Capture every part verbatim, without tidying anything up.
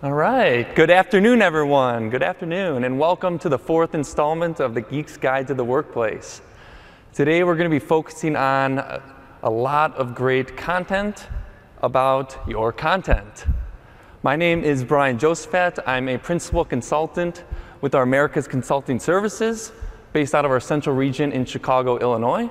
All right, good afternoon, everyone. Good afternoon, and welcome to the fourth installment of the Geek's Guide to the Workplace. Today, we're going to be focusing on a lot of great content about your content. My name is Brian Josephet. I'm a principal consultant with our Americas Consulting Services, based out of our central region in Chicago, Illinois.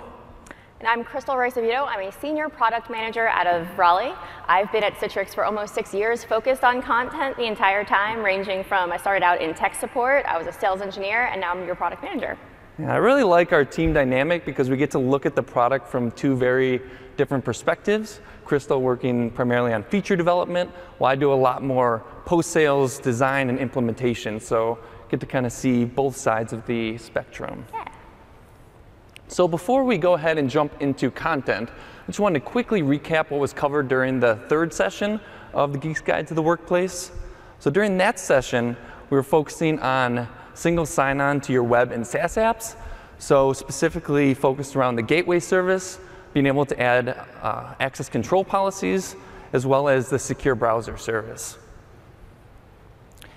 And I'm Crystal Rice. I'm a senior product manager out of Raleigh. I've been at Citrix for almost six years, focused on content the entire time, ranging from I started out in tech support, I was a sales engineer, and now I'm your product manager. Yeah, I really like our team dynamic because we get to look at the product from two very different perspectives. Crystal working primarily on feature development, while I do a lot more post-sales design and implementation. So get to kind of see both sides of the spectrum. Yeah. So before we go ahead and jump into content, I just wanted to quickly recap what was covered during the third session of the Geek's Guide to the Workplace. So during that session, we were focusing on single sign-on to your web and SaaS apps. So specifically focused around the gateway service, being able to add uh, access control policies, as well as the secure browser service.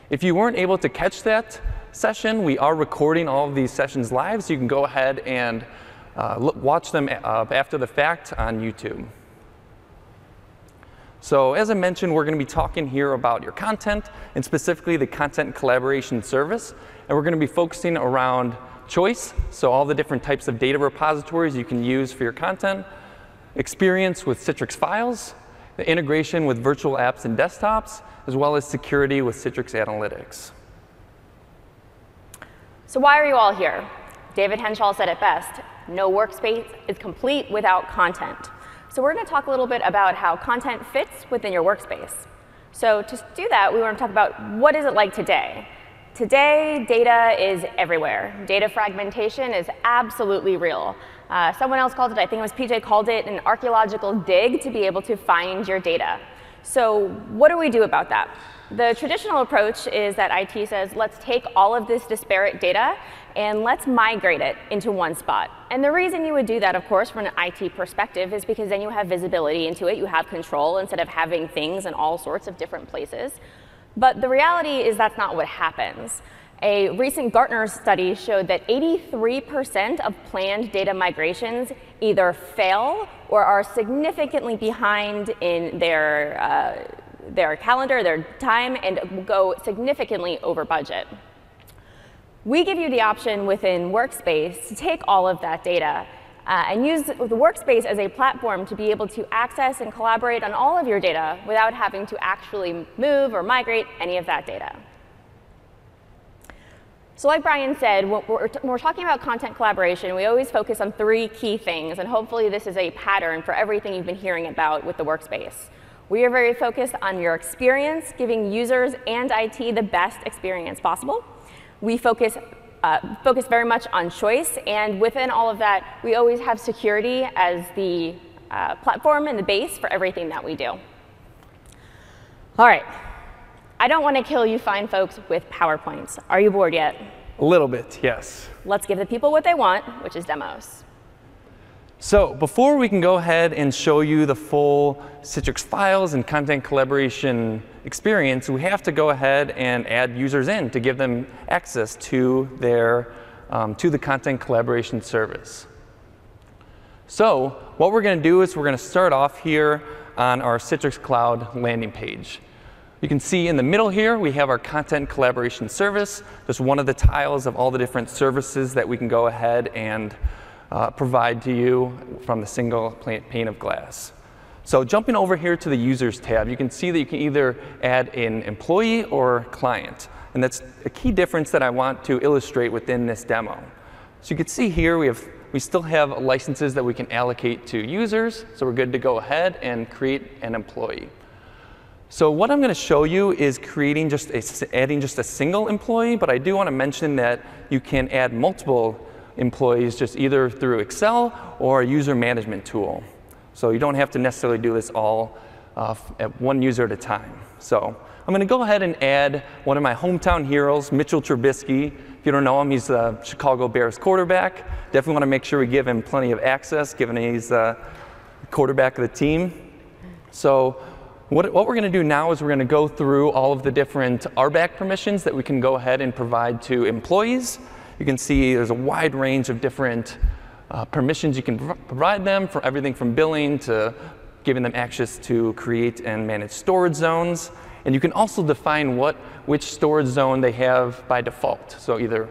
If you weren't able to catch that session, we are recording all of these sessions live, so you can go ahead and uh, look, watch them uh, after the fact on YouTube. So as I mentioned, we're going to be talking here about your content, and specifically the Content Collaboration Service. And we're going to be focusing around choice, so all the different types of data repositories you can use for your content, experience with Citrix Files, the integration with virtual apps and desktops, as well as security with Citrix Analytics. So why are you all here? David Henshall said it best, no workspace is complete without content. So we're going to talk a little bit about how content fits within your workspace. So to do that, we want to talk about what is it like today. Today, data is everywhere. Data fragmentation is absolutely real. Uh, someone else called it, I think it was P J, called it an archaeological dig to be able to find your data. So what do we do about that? The traditional approach is that I T says, let's take all of this disparate data and let's migrate it into one spot. And the reason you would do that, of course, from an I T perspective is because then you have visibility into it, you have control instead of having things in all sorts of different places. But the reality is that's not what happens. A recent Gartner study showed that eighty-three percent of planned data migrations either fail or are significantly behind in their uh, their calendar, their time, and go significantly over budget. We give you the option within Workspace to take all of that data uh, and use the Workspace as a platform to be able to access and collaborate on all of your data without having to actually move or migrate any of that data. So like Brian said, when we're, when we're talking about content collaboration, we always focus on three key things, and hopefully this is a pattern for everything you've been hearing about with the Workspace. We are very focused on your experience, giving users and I T the best experience possible. We focus, uh, focus very much on choice, and within all of that, we always have security as the uh, platform and the base for everything that we do. All right, I don't want to kill you fine folks with PowerPoints. Are you bored yet? A little bit, yes. Let's give the people what they want, which is demos. So before we can go ahead and show you the full Citrix Files and Content Collaboration experience, we have to go ahead and add users in to give them access to, their, um, to the Content Collaboration Service. So what we're going to do is we're going to start off here on our Citrix Cloud landing page. You can see in the middle here, we have our Content Collaboration Service, just one of the tiles of all the different services that we can go ahead and Uh, provide to you from the single pane of glass. So jumping over here to the Users tab, you can see that you can either add an employee or client. And that's a key difference that I want to illustrate within this demo. So you can see here we, have, we still have licenses that we can allocate to users, so we're good to go ahead and create an employee. So what I'm going to show you is creating just a, adding just a single employee, but I do want to mention that you can add multiple employees just either through Excel or a user management tool. So you don't have to necessarily do this all uh, at one user at a time. So I'm going to go ahead and add one of my hometown heroes, Mitchell Trubisky. If you don't know him, he's the Chicago Bears quarterback. Definitely want to make sure we give him plenty of access, given he's the uh, quarterback of the team. So What, what we're going to do now is we're going to go through all of the different R B A C permissions that we can go ahead and provide to employees. You can see there's a wide range of different uh, permissions you can provide them, for everything from billing to giving them access to create and manage storage zones. And you can also define what, which storage zone they have by default, so either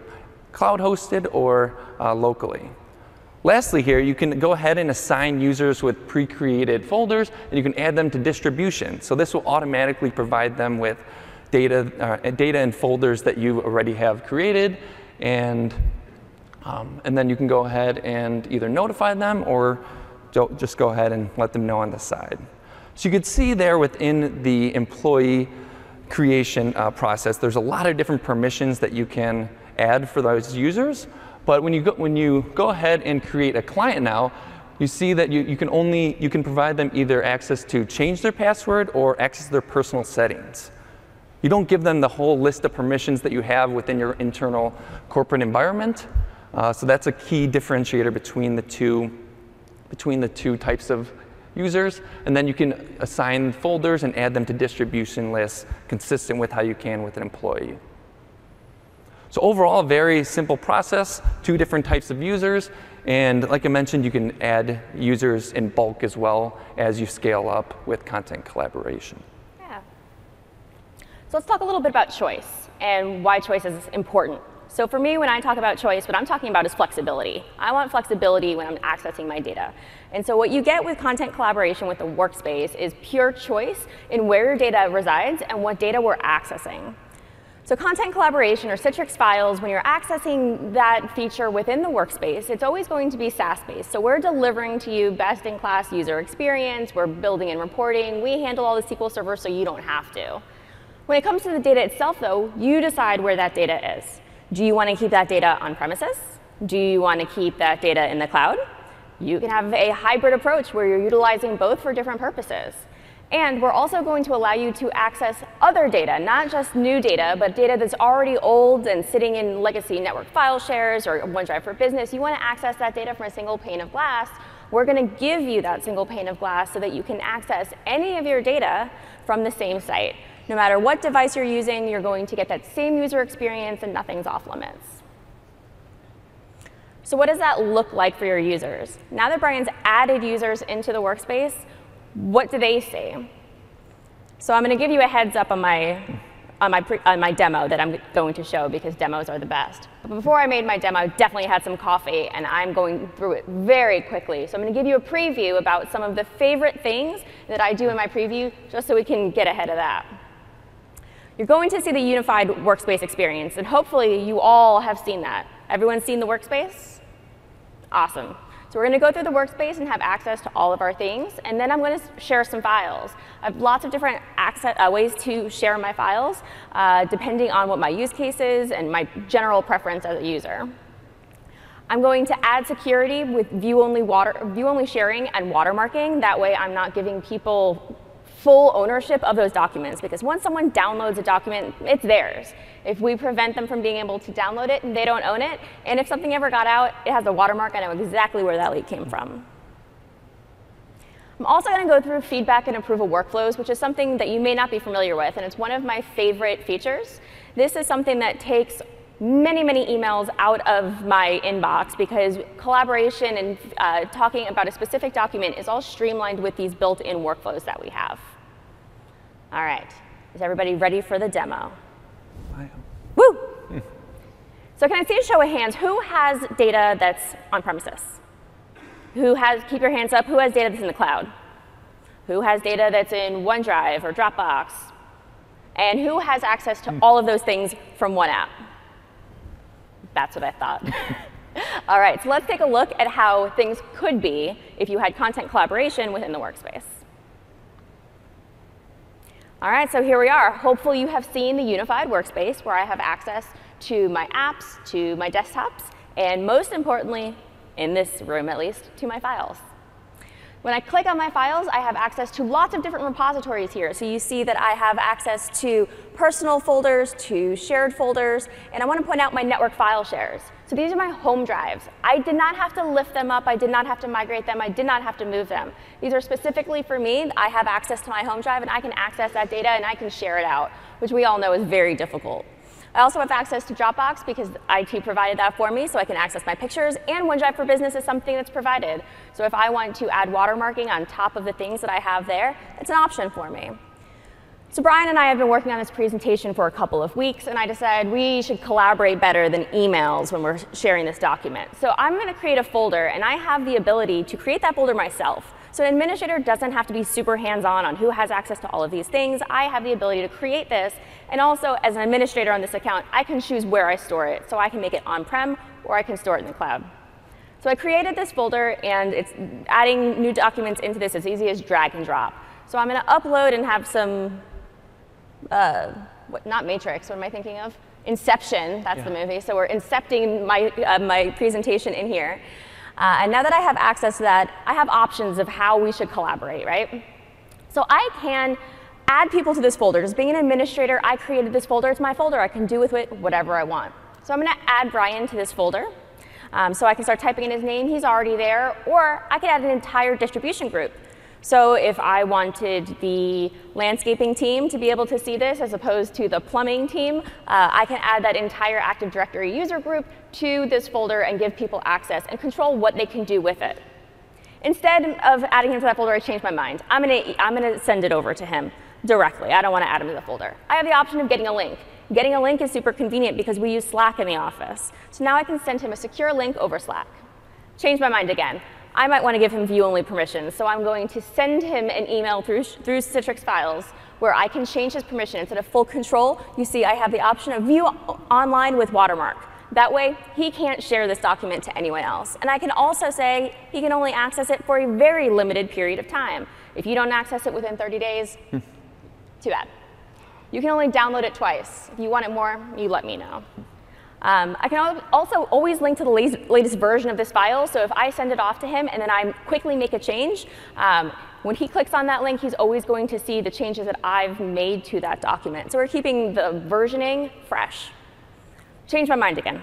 cloud-hosted or uh, locally. Lastly here, you can go ahead and assign users with pre-created folders, and you can add them to distribution. So this will automatically provide them with data, uh, data and folders that you already have created, and, um, and then you can go ahead and either notify them or just go ahead and let them know on the side. So you could see there within the employee creation uh, process, there's a lot of different permissions that you can add for those users. But when you go, when you go ahead and create a client now, you see that you, you can only you can provide them either access to change their password or access their personal settings. You don't give them the whole list of permissions that you have within your internal corporate environment. Uh, so that's a key differentiator between the two between the two types of users. And then you can assign folders and add them to distribution lists, consistent with how you can with an employee. So overall, very simple process, two different types of users. And like I mentioned, you can add users in bulk as well as you scale up with content collaboration. Yeah. So let's talk a little bit about choice and why choice is important. So for me, when I talk about choice, what I'm talking about is flexibility. I want flexibility when I'm accessing my data. And so what you get with content collaboration with the workspace is pure choice in where your data resides and what data we're accessing. So content collaboration or Citrix Files, when you're accessing that feature within the workspace, it's always going to be SaaS-based. So we're delivering to you best-in-class user experience, we're building and reporting, we handle all the S Q L Server so you don't have to. When it comes to the data itself, though, you decide where that data is. Do you want to keep that data on premises? Do you want to keep that data in the cloud? You can have a hybrid approach where you're utilizing both for different purposes. And we're also going to allow you to access other data, not just new data, but data that's already old and sitting in legacy network file shares or OneDrive for Business. You want to access that data from a single pane of glass. We're going to give you that single pane of glass so that you can access any of your data from the same site. No matter what device you're using, you're going to get that same user experience and nothing's off limits. So what does that look like for your users? Now that Brian's added users into the workspace, what do they see? So I'm going to give you a heads up on my, on, my pre, on my demo that I'm going to show, because demos are the best. But before I made my demo, I definitely had some coffee, and I'm going through it very quickly. So I'm going to give you a preview about some of the favorite things that I do in my preview, just so we can get ahead of that. You're going to see the unified workspace experience, and hopefully you all have seen that. Everyone's seen the workspace? Awesome. So we're going to go through the workspace and have access to all of our things, and then I'm going to share some files. I have lots of different access, uh, ways to share my files, uh, depending on what my use case is and my general preference as a user. I'm going to add security with view-only water, view-only sharing and watermarking. That way I'm not giving people full ownership of those documents, because once someone downloads a document, it's theirs. If we prevent them from being able to download it, they don't own it. And if something ever got out, it has a watermark. I know exactly where that leak came from. I'm also going to go through feedback and approval workflows, which is something that you may not be familiar with, and it's one of my favorite features. This is something that takes many, many emails out of my inbox, because collaboration and uh, talking about a specific document is all streamlined with these built-in workflows that we have. All right, is everybody ready for the demo? I am. Woo! Yeah. So can I see a show of hands? Who has data that's on premises? Who has, keep your hands up, who has data that's in the cloud? Who has data that's in OneDrive or Dropbox? And who has access to mm. all of those things from one app? That's what I thought. All right, so let's take a look at how things could be if you had content collaboration within the workspace. All right, so here we are. Hopefully you have seen the unified workspace, where I have access to my apps, to my desktops, and most importantly, in this room at least, to my files. When I click on my files, I have access to lots of different repositories here. So you see that I have access to personal folders, to shared folders, and I want to point out my network file shares. So these are my home drives. I did not have to lift them up. I did not have to migrate them. I did not have to move them. These are specifically for me. I have access to my home drive, and I can access that data, and I can share it out, which we all know is very difficult. I also have access to Dropbox because I T provided that for me, so I can access my pictures. And OneDrive for Business is something that's provided. So if I want to add watermarking on top of the things that I have there, it's an option for me. So Brian and I have been working on this presentation for a couple of weeks, and I decided we should collaborate better than emails when we're sharing this document. So I'm going to create a folder, and I have the ability to create that folder myself. So an administrator doesn't have to be super hands-on on who has access to all of these things. I have the ability to create this, and also as an administrator on this account, I can choose where I store it. So I can make it on-prem, or I can store it in the cloud. So I created this folder, and it's adding new documents into this as easy as drag and drop. So I'm going to upload and have some Uh, what, not Matrix, what am I thinking of? Inception, that's yeah. the movie. So we're incepting my, uh, my presentation in here. Uh, and now that I have access to that, I have options of how we should collaborate, right? So I can add people to this folder. Just being an administrator, I created this folder. It's my folder. I can do with it whatever I want. So I'm going to add Brian to this folder. Um, so I can start typing in his name. He's already there. Or I could add an entire distribution group. So if I wanted the landscaping team to be able to see this as opposed to the plumbing team, uh, I can add that entire Active Directory user group to this folder and give people access and control what they can do with it. Instead of adding him to that folder, I changed my mind. I'm gonna, I'm gonna send it over to him directly. I don't want to add him to the folder. I have the option of getting a link. Getting a link is super convenient because we use Slack in the office. So now I can send him a secure link over Slack. Changed my mind again. I might want to give him view-only permissions, so I'm going to send him an email through, through Citrix Files where I can change his permission. Instead of full control, you see I have the option of view online with watermark. That way, he can't share this document to anyone else. And I can also say he can only access it for a very limited period of time. If you don't access it within thirty days, too bad. You can only download it twice. If you want it more, you let me know. Um, I can also always link to the latest version of this file. So if I send it off to him and then I quickly make a change, um, when he clicks on that link, he's always going to see the changes that I've made to that document. So we're keeping the versioning fresh. Change my mind again.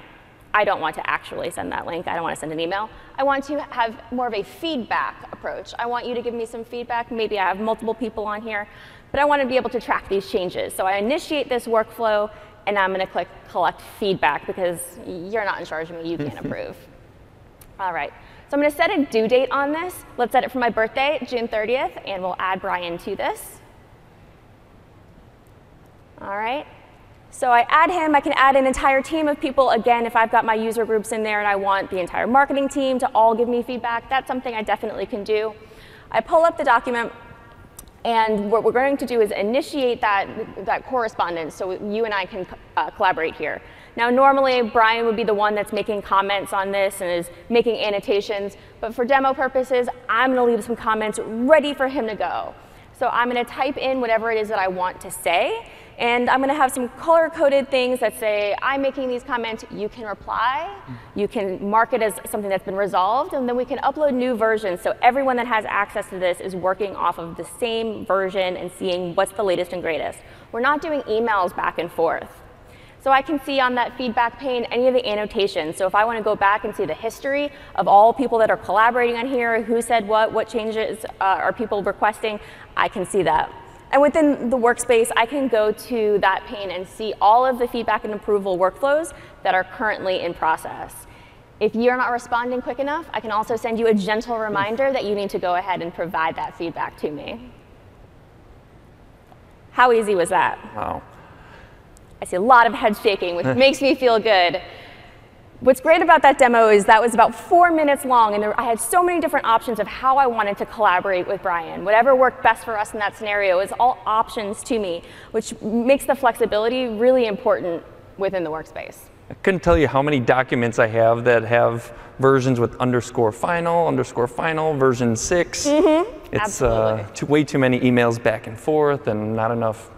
I don't want to actually send that link. I don't want to send an email. I want to have more of a feedback approach. I want you to give me some feedback. Maybe I have multiple people on here. But I want to be able to track these changes. So I initiate this workflow. And I'm going to click collect feedback because you're not in charge of me. You can't approve. All right. So I'm going to set a due date on this. Let's set it for my birthday, June thirtieth, and we'll add Brian to this. All right. So I add him. I can add an entire team of people. Again, if I've got my user groups in there and I want the entire marketing team to all give me feedback, that's something I definitely can do. I pull up the document. And what we're going to do is initiate that, that correspondence so you and I can uh, collaborate here. Now, normally, Brian would be the one that's making comments on this and is making annotations. But for demo purposes, I'm going to leave some comments ready for him to go. So I'm going to type in whatever it is that I want to say. And I'm going to have some color-coded things that say, I'm making these comments. You can reply. You can mark it as something that's been resolved. And then we can upload new versions. So everyone that has access to this is working off of the same version and seeing what's the latest and greatest. We're not doing emails back and forth. So I can see on that feedback pane any of the annotations. So if I want to go back and see the history of all people that are collaborating on here, who said what, what changes uh, are people requesting, I can see that. And within the workspace, I can go to that pane and see all of the feedback and approval workflows that are currently in process. If you're not responding quick enough, I can also send you a gentle reminder that you need to go ahead and provide that feedback to me. How easy was that? Wow. I see a lot of head shaking, which makes me feel good. What's great about that demo is that was about four minutes long, and there, I had so many different options of how I wanted to collaborate with Brian. Whatever worked best for us in that scenario is all options to me, which makes the flexibility really important within the workspace. I couldn't tell you how many documents I have that have versions with underscore final, underscore final, version six. Mm-hmm. It's uh, too, way too many emails back and forth and not enough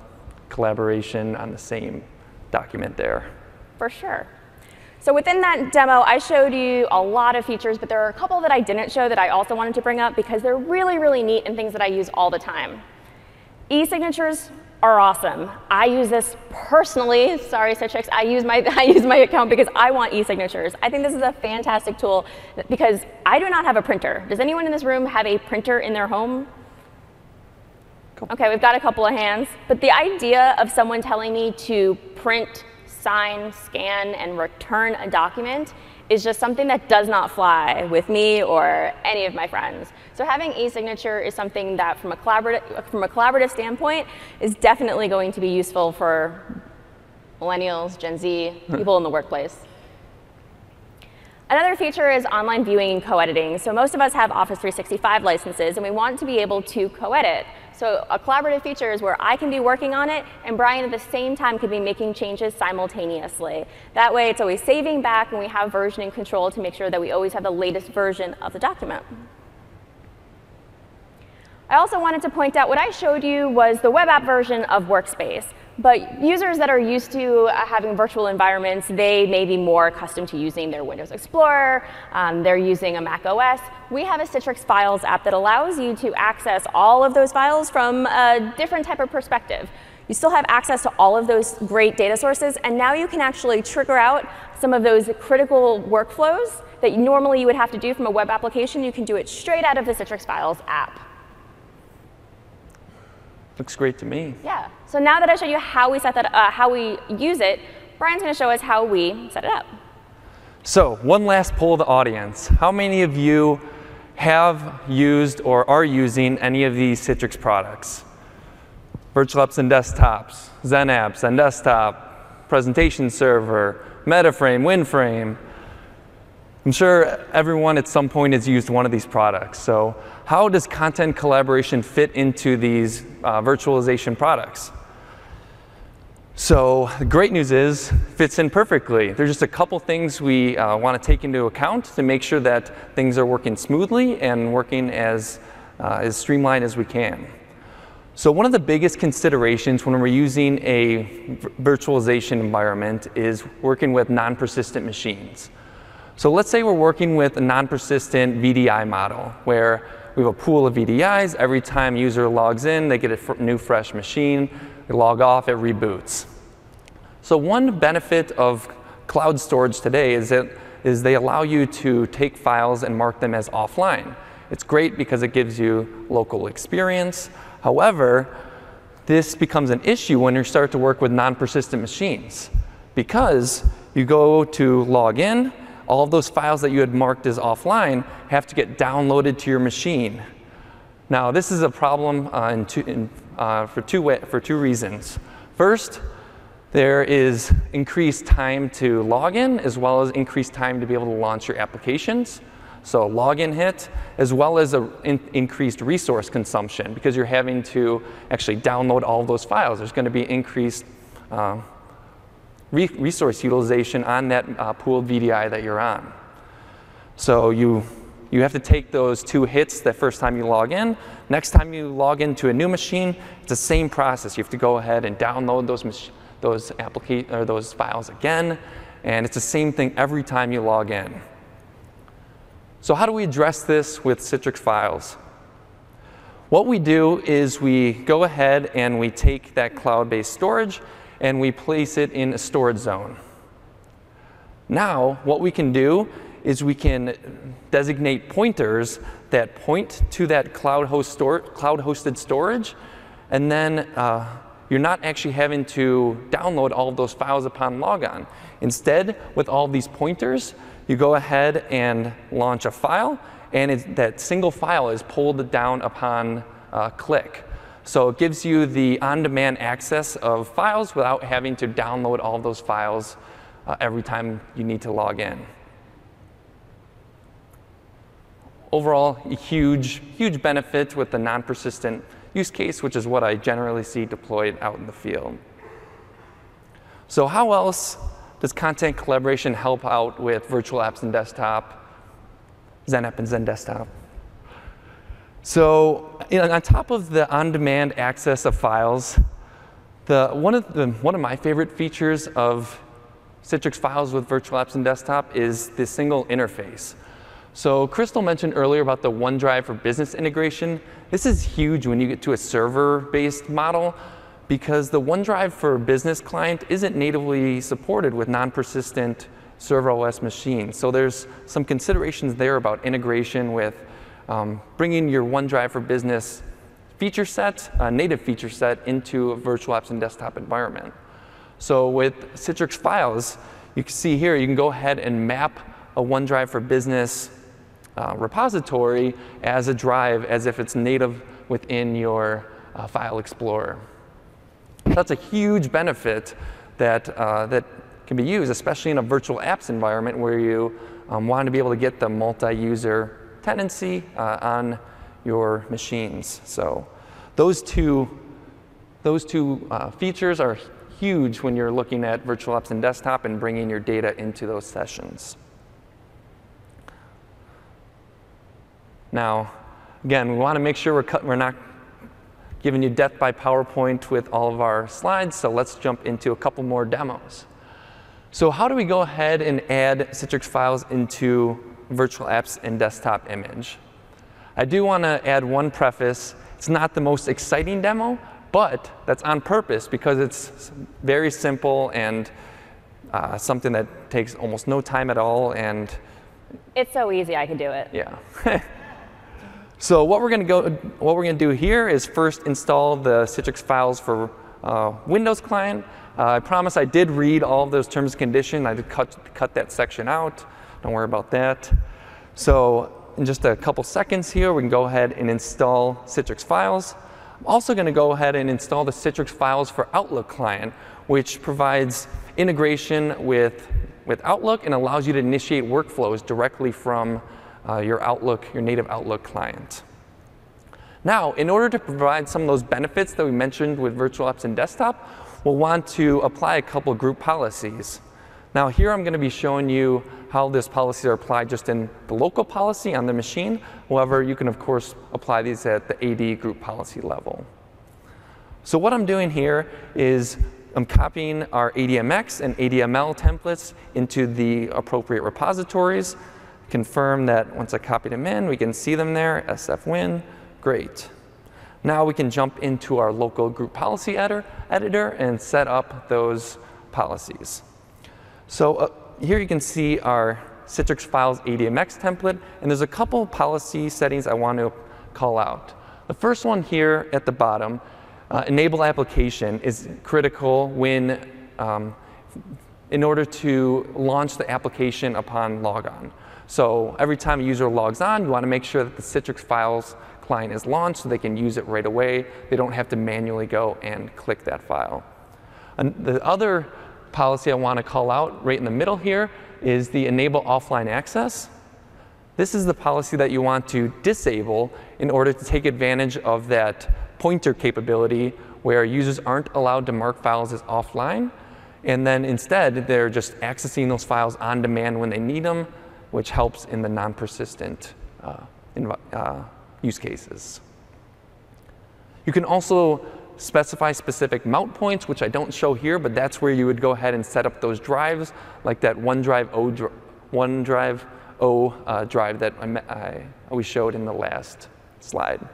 collaboration on the same document there. For sure. So within that demo, I showed you a lot of features, but there are a couple that I didn't show that I also wanted to bring up because they're really, really neat and things that I use all the time. E-signatures are awesome. I use this personally. Sorry, Citrix. I use my I use my account because I want e-signatures. I think this is a fantastic tool because I do not have a printer. Does anyone in this room have a printer in their home? Cool. Okay, we've got a couple of hands. But the idea of someone telling me to print, sign, scan, and return a document is just something that does not fly with me or any of my friends. So having e-signature is something that, from a collaborative, from a collaborative standpoint, is definitely going to be useful for millennials, Gen Z, people in the workplace. Another feature is online viewing and co-editing. So most of us have Office three sixty-five licenses, and we want to be able to co-edit. So a collaborative feature is where I can be working on it, and Brian at the same time can be making changes simultaneously. That way, it's always saving back, and we have versioning control to make sure that we always have the latest version of the document. I also wanted to point out what I showed you was the web app version of Workspace. But users that are used to uh, having virtual environments, they may be more accustomed to using their Windows Explorer. Um, they're using a Mac O S. We have a Citrix Files app that allows you to access all of those files from a different type of perspective. You still have access to all of those great data sources, and now you can actually trigger out some of those critical workflows that normally you would have to do from a web application. You can do it straight out of the Citrix Files app. Looks great to me. Yeah. So now that I showed you how we set that, uh, how we use it, Brian's going to show us how we set it up. So one last poll of the audience: how many of you have used or are using any of these Citrix products? Virtual apps and desktops, XenApp, XenDesktop, Presentation Server, MetaFrame, WinFrame. I'm sure everyone at some point has used one of these products. So how does content collaboration fit into these uh, virtualization products? So the great news is it fits in perfectly. There's just a couple things we uh, want to take into account to make sure that things are working smoothly and working as, uh, as streamlined as we can. So one of the biggest considerations when we're using a virtualization environment is working with non-persistent machines. So let's say we're working with a non-persistent V D I model where we have a pool of V D Is. Every time a user logs in, they get a new fresh machine. They log off, it reboots. So one benefit of cloud storage today is that is they allow you to take files and mark them as offline. It's great because it gives you local experience. However, this becomes an issue when you start to work with non-persistent machines, because you go to log in, all of those files that you had marked as offline have to get downloaded to your machine. Now, this is a problem uh, in two, in, uh, for, two way, for two reasons. First, there is increased time to log in, as well as increased time to be able to launch your applications. So login hit, as well as an in increased resource consumption, because you're having to actually download all of those files. There's going to be increased uh, resource utilization on that uh, pooled V D I that you're on. So you, you have to take those two hits the first time you log in. Next time you log into a new machine, it's the same process. You have to go ahead and download those, those, applica- or those files again, and it's the same thing every time you log in. So how do we address this with Citrix Files? What we do is we go ahead and we take that cloud-based storage and we place it in a storage zone. Now, what we can do is we can designate pointers that point to that cloud host store, cloud-hosted storage, and then uh, you're not actually having to download all of those files upon logon. Instead, with all these pointers, you go ahead and launch a file, and it, that single file is pulled down upon uh, click. So it gives you the on-demand access of files without having to download all those files uh, every time you need to log in. Overall, a huge, huge benefit with the non-persistent use case, which is what I generally see deployed out in the field. So how else does content collaboration help out with virtual apps and desktop, XenApp and XenDesktop? So you know, on top of the on-demand access of files, the, one, of the, one of my favorite features of Citrix Files with virtual apps and desktop is the single interface. So Crystal mentioned earlier about the OneDrive for business integration. This is huge when you get to a server-based model because the OneDrive for Business client isn't natively supported with non-persistent server O S machines. So there's some considerations there about integration with um, bringing your OneDrive for Business feature set, uh, native feature set, into a virtual apps and desktop environment. So with Citrix Files, you can see here, you can go ahead and map a OneDrive for Business uh, repository as a drive, as if it's native within your uh, File Explorer. That's a huge benefit that, uh, that can be used, especially in a virtual apps environment where you um, want to be able to get the multi-user tenancy uh, on your machines. So those two, those two uh, features are huge when you're looking at virtual apps and desktop and bringing your data into those sessions. Now, again, we want to make sure we're, cut, we're not giving you death by PowerPoint with all of our slides, so let's jump into a couple more demos. So how do we go ahead and add Citrix Files into virtual apps and desktop image? I do want to add one preface. It's not the most exciting demo, but that's on purpose because it's very simple and uh, something that takes almost no time at all. And it's so easy, I could do it. Yeah. So what we're going to go, what we're going to do here is first install the Citrix Files for uh, Windows client. Uh, I promise I did read all of those terms and conditions. I did cut cut that section out. Don't worry about that. So in just a couple seconds here, we can go ahead and install Citrix Files. I'm also going to go ahead and install the Citrix Files for Outlook client, which provides integration with, with Outlook and allows you to initiate workflows directly from uh, your Outlook, your native Outlook client. Now, in order to provide some of those benefits that we mentioned with virtual apps and desktop, we'll want to apply a couple group policies. Now, here I'm going to be showing you how these policies are applied just in the local policy on the machine. However, you can, of course, apply these at the A D group policy level. So what I'm doing here is I'm copying our A D M X and A D M L templates into the appropriate repositories. Confirm that once I copied them in, we can see them there, sfwin, great. Now we can jump into our local group policy editor, editor and set up those policies. So uh, here you can see our Citrix Files A D M X template, and there's a couple policy settings I want to call out. The first one here at the bottom, uh, enable application, is critical when um, in order to launch the application upon logon. So every time a user logs on, you want to make sure that the Citrix Files client is launched so they can use it right away. They don't have to manually go and click that file. And the other policy I want to call out right in the middle here is the enable offline access. This is the policy that you want to disable in order to take advantage of that pointer capability where users aren't allowed to mark files as offline. And then instead, they're just accessing those files on demand when they need them, which helps in the non-persistent uh, uh, use cases. You can also specify specific mount points, which I don't show here, but that's where you would go ahead and set up those drives, like that OneDrive O, dr OneDrive O uh, drive that I always showed in the last slide.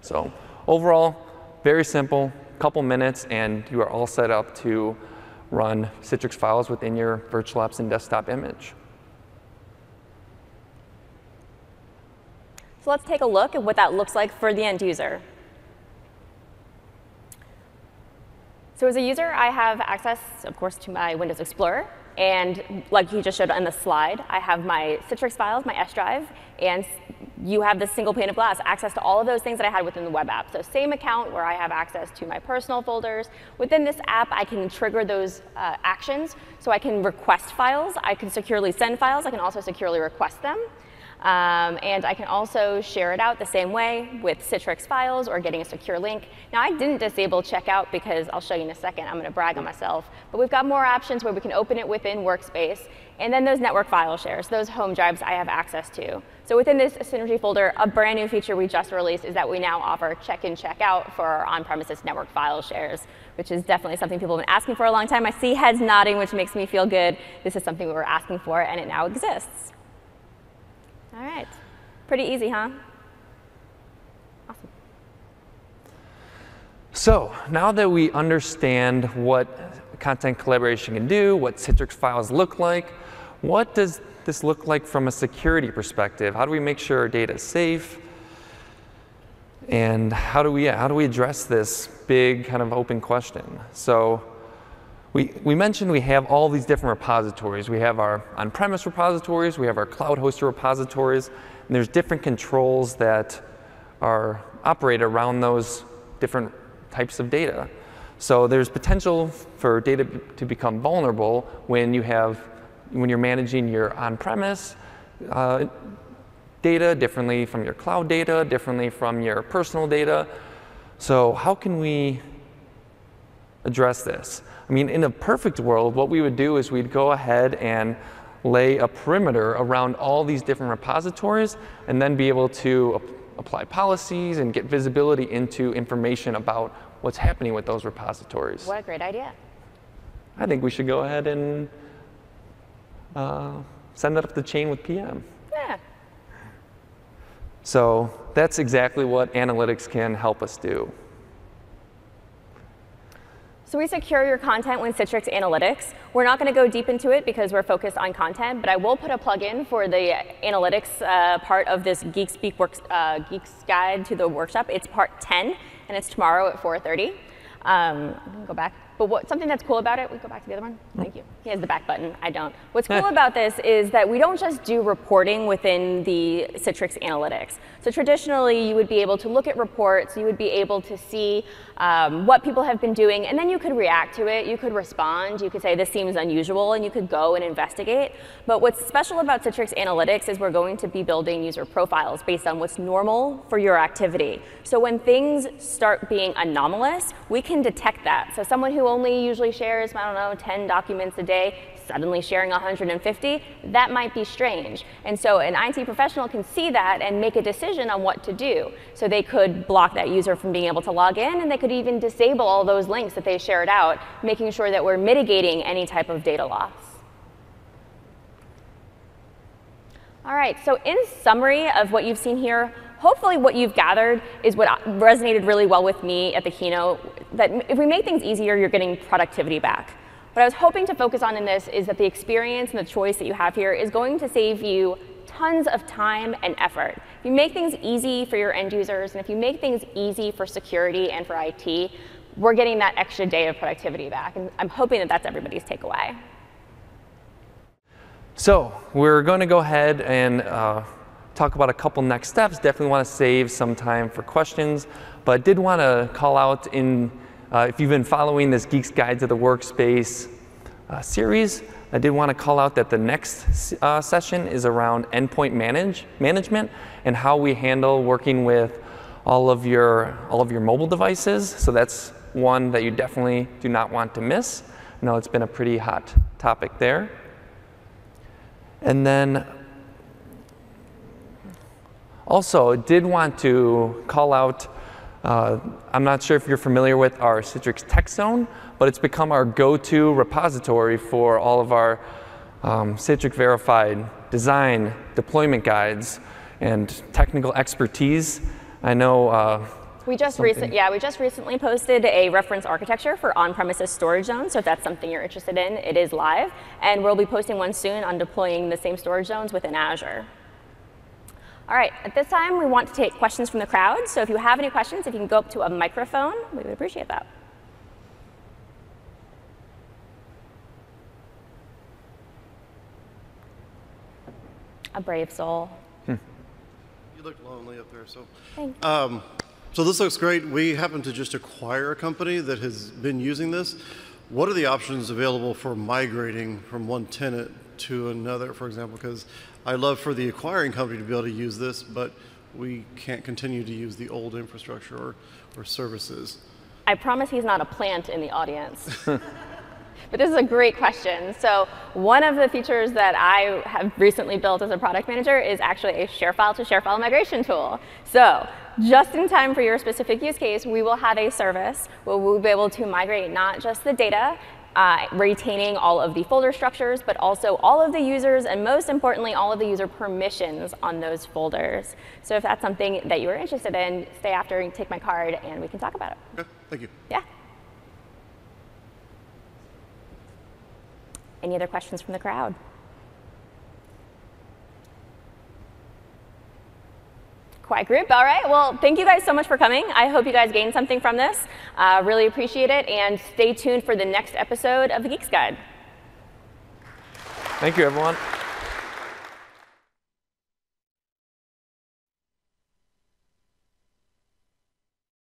So overall, very simple, couple minutes, and you are all set up to run Citrix Files within your virtual apps and desktop image. So let's take a look at what that looks like for the end user. So as a user, I have access, of course, to my Windows Explorer. And like you just showed on the slide, I have my Citrix Files, my S drive, and you have this single pane of glass, access to all of those things that I had within the web app. So same account where I have access to my personal folders. Within this app, I can trigger those uh, actions. So I can request files. I can securely send files. I can also securely request them. Um, and I can also share it out the same way with Citrix Files or getting a secure link. Now, I didn't disable checkout because I'll show you in a second. I'm going to brag on myself. But we've got more options where we can open it within Workspace. And then those network file shares, those home drives I have access to. So within this Synergy folder, a brand new feature we just released is that we now offer check-in, check-out for our on-premises network file shares, which is definitely something people have been asking for a long time. I see heads nodding, which makes me feel good. This is something we were asking for, and it now exists. All right. Pretty easy, huh? Awesome. So now that we understand what content collaboration can do, what Citrix files look like, what does this look like from a security perspective? How do we make sure our data is safe? And how do we, how do we address this big kind of open question? So we, we mentioned we have all these different repositories. We have our on-premise repositories, we have our cloud hosted repositories, and there's different controls that are operate around those different types of data. So there's potential for data to become vulnerable when you have, when you're managing your on-premise uh, data differently from your cloud data, differently from your personal data. So how can we address this? I mean, in a perfect world, what we would do is we'd go ahead and lay a perimeter around all these different repositories and then be able to apply policies and get visibility into information about what's happening with those repositories. What a great idea. I think we should go ahead and uh, send that up the chain with P M. Yeah. So that's exactly what analytics can help us do. So we secure your content with Citrix Analytics. We're not going to go deep into it because we're focused on content, but I will put a plug-in for the analytics uh, part of this Geek Speak works, uh, Geek's Guide to the Workshop. It's part ten, and it's tomorrow at four thirty. Um, I can go back. But what, something that's cool about it, we go back to the other one? Thank you. He has the back button. I don't. What's cool about this is that we don't just do reporting within the Citrix Analytics. So traditionally, you would be able to look at reports. You would be able to see um, what people have been doing. And then you could react to it. You could respond. You could say, this seems unusual. And you could go and investigate. But what's special about Citrix Analytics is we're going to be building user profiles based on what's normal for your activity. So when things start being anomalous, we can detect that. So someone who only usually shares, I don't know, ten documents a day, suddenly sharing one hundred fifty, that might be strange. And so an I T professional can see that and make a decision on what to do. So they could block that user from being able to log in, and they could even disable all those links that they shared out, making sure that we're mitigating any type of data loss. All right, so in summary of what you've seen here, hopefully what you've gathered is what resonated really well with me at the keynote, that if we make things easier, you're getting productivity back. What I was hoping to focus on in this is that the experience and the choice that you have here is going to save you tons of time and effort. If you make things easy for your end users, and if you make things easy for security and for I T, we're getting that extra day of productivity back. And I'm hoping that that's everybody's takeaway. So we're going to go ahead and uh... talk about a couple next steps. Definitely want to save some time for questions, but did want to call out in, uh, if you've been following this Geeks Guide to the Workspace uh, series, I did want to call out that the next uh, session is around endpoint manage, management and how we handle working with all of your, all of your mobile devices. So that's one that you definitely do not want to miss. I know it's been a pretty hot topic there. And then also, did want to call out, uh, I'm not sure if you're familiar with our Citrix Tech Zone, but it's become our go-to repository for all of our um, Citrix verified design, deployment guides, and technical expertise. I know uh, we just recent, yeah, we just recently posted a reference architecture for on-premises storage zones. So if that's something you're interested in, it is live. And we'll be posting one soon on deploying the same storage zones within Azure. All right, at this time, we want to take questions from the crowd. So if you have any questions, if you can go up to a microphone, we would appreciate that. A brave soul. Hmm. You look lonely up there, so. Thanks. Um, so this looks great. We happen to just acquire a company that has been using this. What are the options available for migrating from one tenant to another, for example? Because I'd love for the acquiring company to be able to use this, but we can't continue to use the old infrastructure or, or services. I promise he's not a plant in the audience. But this is a great question. So one of the features that I have recently built as a product manager is actually a ShareFile to ShareFile migration tool. So just in time for your specific use case, we will have a service where we'll be able to migrate not just the data, Uh, retaining all of the folder structures, but also all of the users, and most importantly, all of the user permissions on those folders. So if that's something that you are interested in, stay after and take my card, and we can talk about it. Okay. Thank you. Yeah. Any other questions from the crowd? Quiet group. All right. Well, thank you guys so much for coming. I hope you guys gained something from this. Uh, really appreciate it. And stay tuned for the next episode of the Geeks Guide. Thank you, everyone.